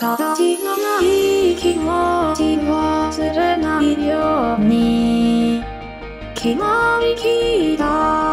形のない気持ちを忘れないように、決まりきった